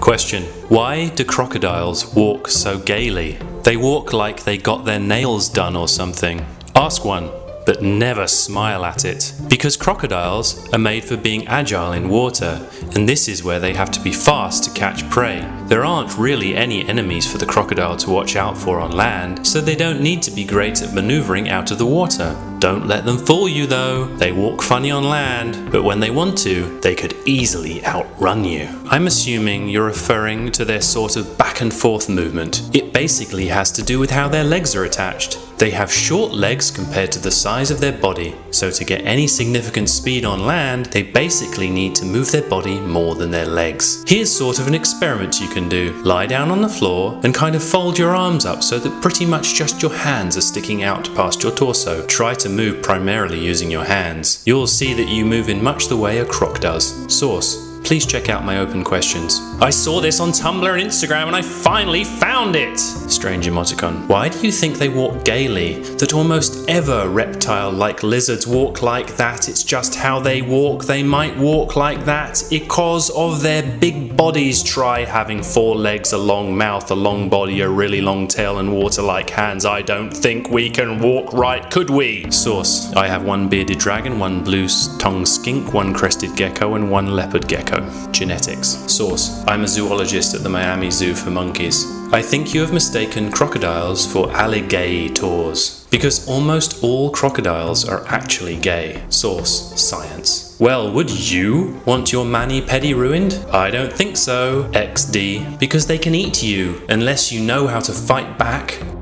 Question: why do crocodiles walk so gaily? They walk like they got their nails done or something. Ask one, but never smile at it. Because crocodiles are made for being agile in water, and this is where they have to be fast to catch prey. There aren't really any enemies for the crocodile to watch out for on land, so they don't need to be great at maneuvering out of the water. Don't let them fool you though. They walk funny on land, but when they want to, they could easily outrun you. I'm assuming you're referring to their sort of back and forth movement. It basically has to do with how their legs are attached. They have short legs compared to the size of their body, so to get any significant speed on land, they basically need to move their body more than their legs. Here's sort of an experiment you can do. Lie down on the floor and kind of fold your arms up so that pretty much just your hands are sticking out past your torso. Try to move primarily using your hands. You'll see that you move in much the way a croc does. Source: please check out my open questions. I saw this on Tumblr and Instagram and I finally found it! Strange emoticon. Why do you think they walk gaily? That almost ever reptile-like lizards walk like that. It's just how they walk. They might walk like that because of their big bodies. Try having four legs, a long mouth, a long body, a really long tail and water-like hands. I don't think we can walk right, could we? Source: I have one bearded dragon, one blue-tongued skink, one crested gecko and one leopard gecko. Genetics. Source: I'm a zoologist at the Miami Zoo for monkeys. I think you have mistaken crocodiles for alligators, because almost all crocodiles are actually gay. Source: Science. Well, would you want your mani-pedi ruined? I don't think so. XD. Because they can eat you, unless you know how to fight back.